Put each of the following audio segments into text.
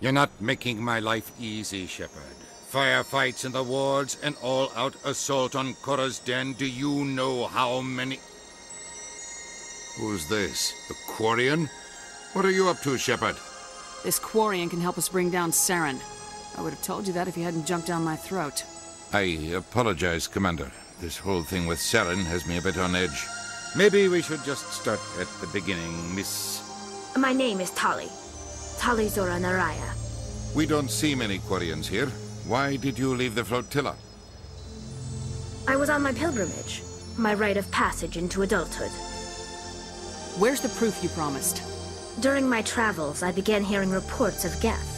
You're not making my life easy, Shepard. Firefights in the wards, an all-out assault on Chora's Den. Do you know how many... Who's this? The Quarian? What are you up to, Shepard? This Quarian can help us bring down Saren. I would have told you that if you hadn't jumped down my throat. I apologize, Commander. This whole thing with Saren has me a bit on edge. Maybe we should just start at the beginning, Miss... My name is Tali. Tali Zora Naraya. We don't see many Quarians here. Why did you leave the flotilla? I was on my pilgrimage. My rite of passage into adulthood. Where's the proof you promised? During my travels, I began hearing reports of Geth.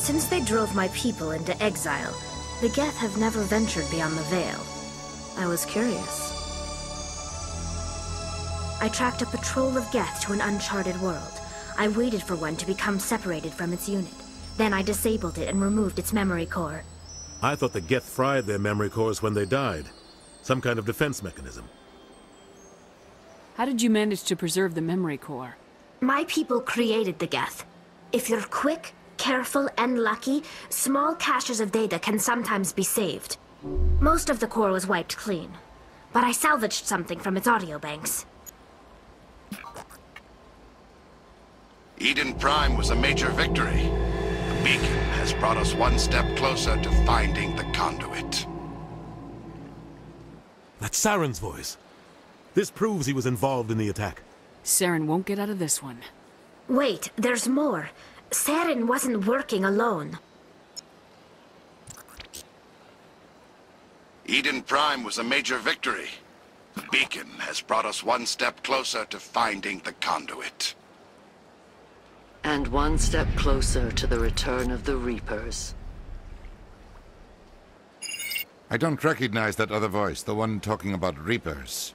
Since they drove my people into exile, the Geth have never ventured beyond the Veil. I was curious. I tracked a patrol of Geth to an uncharted world. I waited for one to become separated from its unit. Then I disabled it and removed its memory core. I thought the Geth fried their memory cores when they died. Some kind of defense mechanism. How did you manage to preserve the memory core? My people created the Geth. If you're quick, careful, and lucky, small caches of data can sometimes be saved. Most of the core was wiped clean, but I salvaged something from its audio banks. Eden Prime was a major victory. The Beacon has brought us one step closer to finding the Conduit. That's Saren's voice. This proves he was involved in the attack. Saren won't get out of this one. Wait, there's more. Saren wasn't working alone. Eden Prime was a major victory. The Beacon has brought us one step closer to finding the Conduit. And one step closer to the return of the Reapers. I don't recognize that other voice, the one talking about Reapers.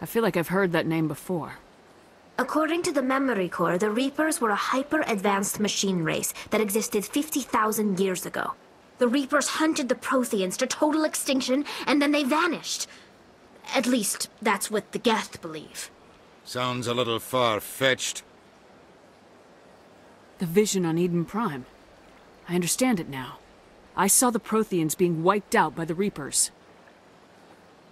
I feel like I've heard that name before. According to the Memory Core, the Reapers were a hyper-advanced machine race that existed 50,000 years ago. The Reapers hunted the Protheans to total extinction, and then they vanished. At least, that's what the Geth believe. Sounds a little far-fetched. The vision on Eden Prime. I understand it now. I saw the Protheans being wiped out by the Reapers.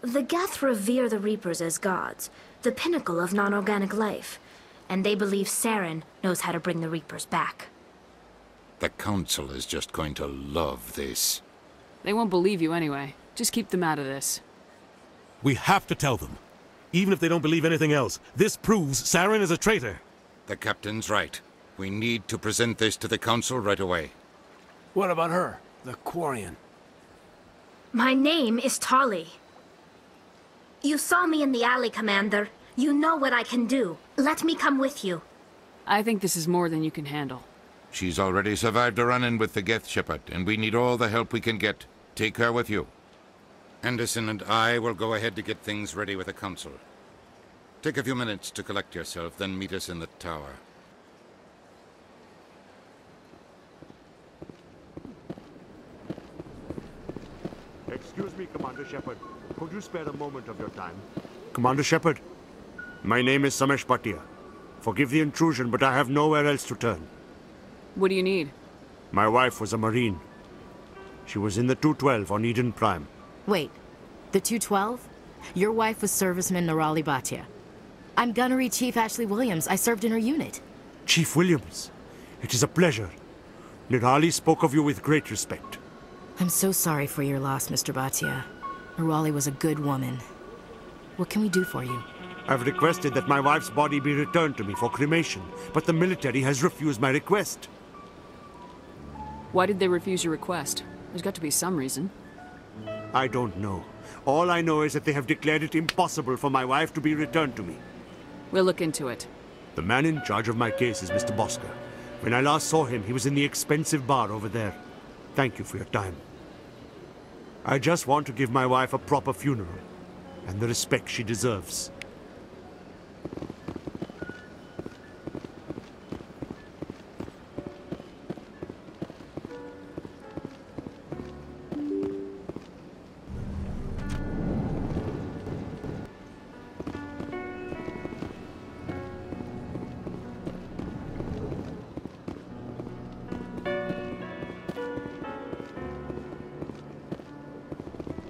The Geth revere the Reapers as gods, the pinnacle of non-organic life, and they believe Saren knows how to bring the Reapers back. The Council is just going to love this. They won't believe you anyway. Just keep them out of this. We have to tell them. Even if they don't believe anything else, this proves Saren is a traitor. The Captain's right. We need to present this to the Council right away. What about her, the Quarian? My name is Tali. You saw me in the alley, Commander. You know what I can do. Let me come with you. I think this is more than you can handle. She's already survived a run-in with the Geth Shepherd, and we need all the help we can get. Take her with you. Anderson and I will go ahead to get things ready with the Council. Take a few minutes to collect yourself, then meet us in the tower. Excuse me, Commander Shepard. Could you spare a moment of your time? Commander Shepard, my name is Samesh Bhatia. Forgive the intrusion, but I have nowhere else to turn. What do you need? My wife was a Marine. She was in the 212 on Eden Prime. Wait, the 212? Your wife was Serviceman Nirali Bhatia. I'm Gunnery Chief Ashley Williams. I served in her unit. Chief Williams, it is a pleasure. Nirali spoke of you with great respect. I'm so sorry for your loss, Mr. Bhatia. Nirali was a good woman. What can we do for you? I've requested that my wife's body be returned to me for cremation, but the military has refused my request. Why did they refuse your request? There's got to be some reason. I don't know. All I know is that they have declared it impossible for my wife to be returned to me. We'll look into it. The man in charge of my case is Mr. Bosker. When I last saw him, he was in the expensive bar over there. Thank you for your time. I just want to give my wife a proper funeral, and the respect she deserves.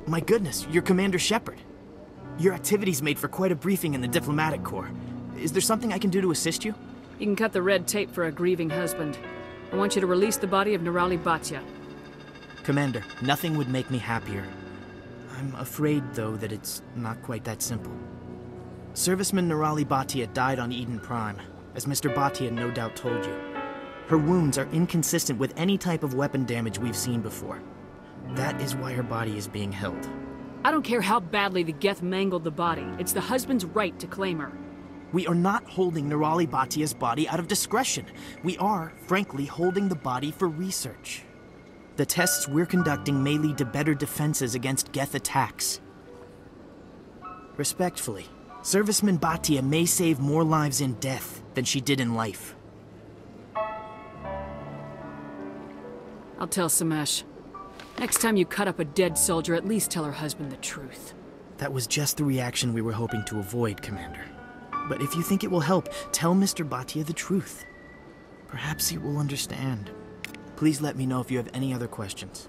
My goodness, you're Commander Shepard. Your activities made for quite a briefing in the Diplomatic Corps. Is there something I can do to assist you? You can cut the red tape for a grieving husband. I want you to release the body of Nirali Bhatia. Commander, nothing would make me happier. I'm afraid, though, that it's not quite that simple. Serviceman Nirali Bhatia died on Eden Prime, as Mr. Bhatia no doubt told you. Her wounds are inconsistent with any type of weapon damage we've seen before. That is why her body is being held. I don't care how badly the Geth mangled the body. It's the husband's right to claim her. We are not holding Nirali Bhatia's body out of discretion. We are, frankly, holding the body for research. The tests we're conducting may lead to better defenses against Geth attacks. Respectfully, Serviceman Bhatia may save more lives in death than she did in life. I'll tell Samesh. Next time you cut up a dead soldier, at least tell her husband the truth. That was just the reaction we were hoping to avoid, Commander. But if you think it will help, tell Mr. Bhatia the truth. Perhaps he will understand. Please let me know if you have any other questions.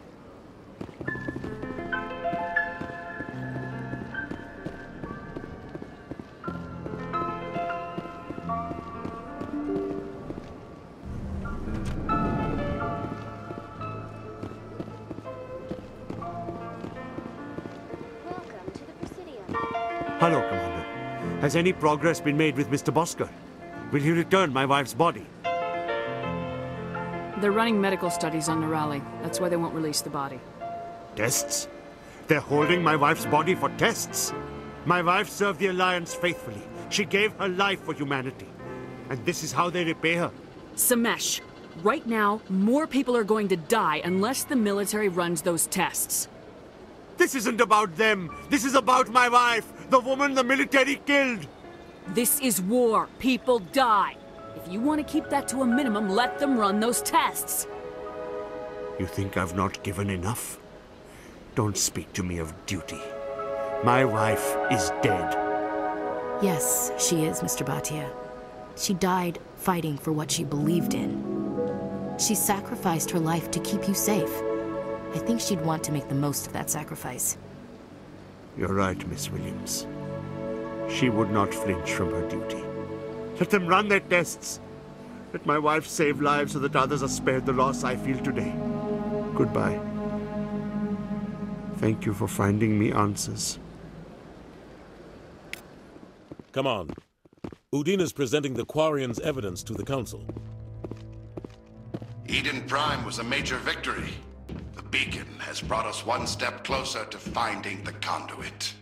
Hello, Commander. Has any progress been made with Mr. Bosker? Will he return my wife's body? They're running medical studies on Nirali. That's why they won't release the body. Tests? They're holding my wife's body for tests? My wife served the Alliance faithfully. She gave her life for humanity. And this is how they repay her. Samesh, right now, more people are going to die unless the military runs those tests. This isn't about them. This is about my wife. The woman the military killed! This is war. People die. If you want to keep that to a minimum, let them run those tests. You think I've not given enough? Don't speak to me of duty. My wife is dead. Yes, she is, Mr. Bhatia. She died fighting for what she believed in. She sacrificed her life to keep you safe. I think she'd want to make the most of that sacrifice. You're right, Miss Williams. She would not flinch from her duty. Let them run their tests. Let my wife save lives so that others are spared the loss I feel today. Goodbye. Thank you for finding me answers. Come on. Udina's presenting the Quarian's evidence to the Council. Eden Prime was a major victory. Beacon has brought us one step closer to finding the Conduit.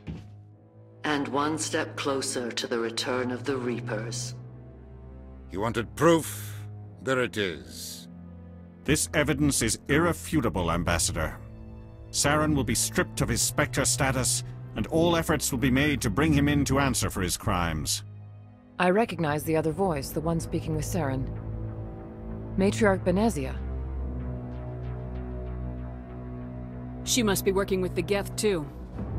And one step closer to the return of the Reapers. You wanted proof? There it is. This evidence is irrefutable, Ambassador. Saren will be stripped of his Spectre status, and all efforts will be made to bring him in to answer for his crimes. I recognize the other voice, the one speaking with Saren. Matriarch Benezia. She must be working with the Geth, too.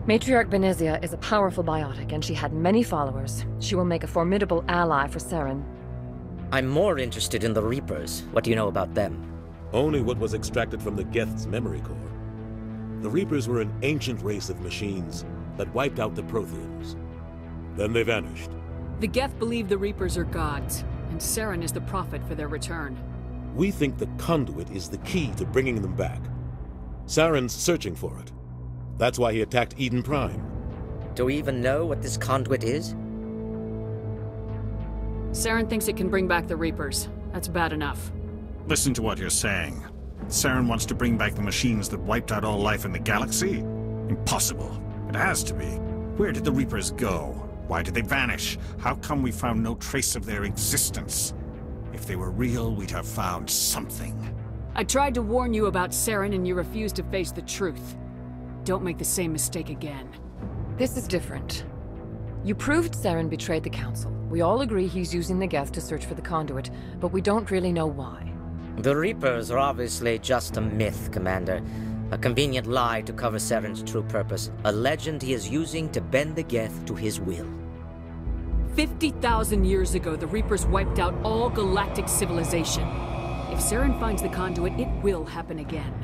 Matriarch Benezia is a powerful biotic, and she had many followers. She will make a formidable ally for Saren. I'm more interested in the Reapers. What do you know about them? Only what was extracted from the Geth's memory core. The Reapers were an ancient race of machines that wiped out the Protheans. Then they vanished. The Geth believe the Reapers are gods, and Saren is the prophet for their return. We think the Conduit is the key to bringing them back. Saren's searching for it. That's why he attacked Eden Prime. Do we even know what this Conduit is? Saren thinks it can bring back the Reapers. That's bad enough. Listen to what you're saying. Saren wants to bring back the machines that wiped out all life in the galaxy? Impossible. It has to be. Where did the Reapers go? Why did they vanish? How come we found no trace of their existence? If they were real, we'd have found something. I tried to warn you about Saren, and you refused to face the truth. Don't make the same mistake again. This is different. You proved Saren betrayed the Council. We all agree he's using the Geth to search for the Conduit, but we don't really know why. The Reapers are obviously just a myth, Commander. A convenient lie to cover Saren's true purpose. A legend he is using to bend the Geth to his will. 50,000 years ago, the Reapers wiped out all galactic civilization. If Saren finds the Conduit, it will happen again.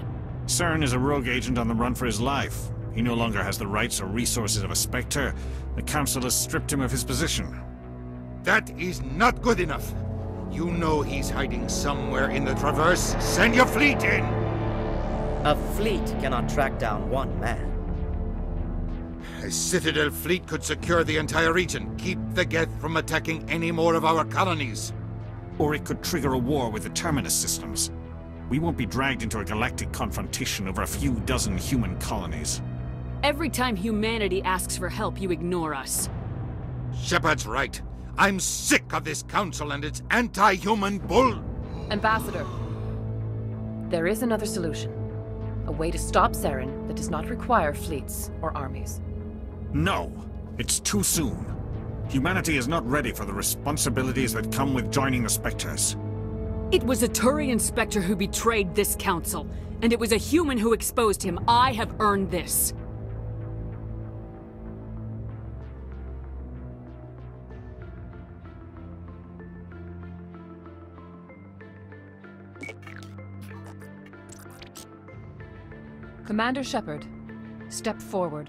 Saren is a rogue agent on the run for his life. He no longer has the rights or resources of a Spectre. The Council has stripped him of his position. That is not good enough. You know he's hiding somewhere in the Traverse. Send your fleet in! A fleet cannot track down one man. A Citadel fleet could secure the entire region, keep the Geth from attacking any more of our colonies. Or it could trigger a war with the Terminus systems. We won't be dragged into a galactic confrontation over a few dozen human colonies. Every time humanity asks for help, you ignore us. Shepard's right. I'm sick of this council and its anti-human bull. Ambassador, there is another solution. A way to stop Saren that does not require fleets or armies. No, it's too soon. Humanity is not ready for the responsibilities that come with joining the Spectres. It was a Turian Spectre who betrayed this council, and it was a human who exposed him. I have earned this. Commander Shepard, step forward.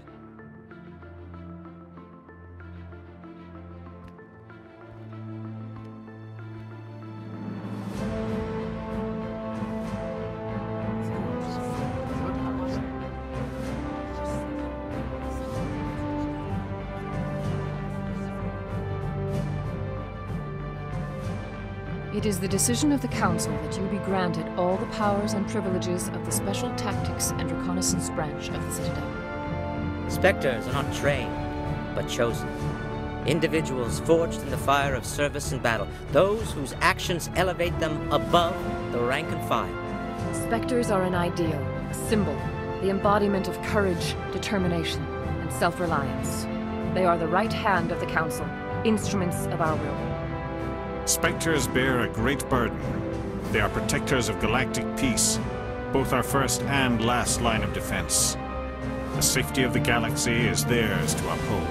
It is the decision of the Council that you be granted all the powers and privileges of the Special Tactics and Reconnaissance branch of the Citadel. Spectres are not trained, but chosen. Individuals forged in the fire of service and battle. Those whose actions elevate them above the rank and file. Spectres are an ideal, a symbol, the embodiment of courage, determination, and self-reliance. They are the right hand of the Council, instruments of our will. Spectres bear a great burden. They are protectors of galactic peace, both our first and last line of defense. The safety of the galaxy is theirs to uphold.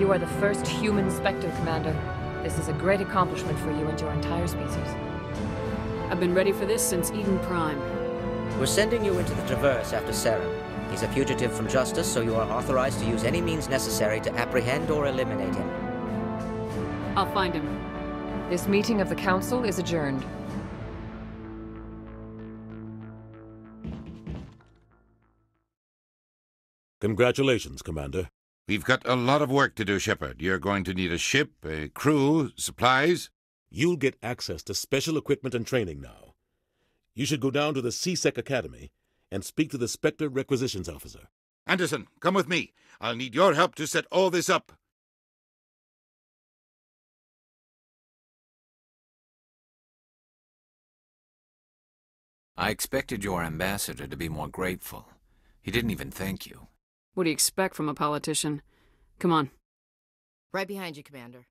You are the first human Spectre, Commander. This is a great accomplishment for you and your entire species. I've been ready for this since Eden Prime. We're sending you into the Traverse after Saren. He's a fugitive from justice, so you are authorized to use any means necessary to apprehend or eliminate him. I'll find him. This meeting of the Council is adjourned. Congratulations, Commander. We've got a lot of work to do, Shepard. You're going to need a ship, a crew, supplies. You'll get access to special equipment and training now. You should go down to the C-Sec Academy and speak to the Spectre Requisitions Officer. Anderson, come with me. I'll need your help to set all this up. I expected your ambassador to be more grateful. He didn't even thank you. What do you expect from a politician? Come on. Right behind you, Commander.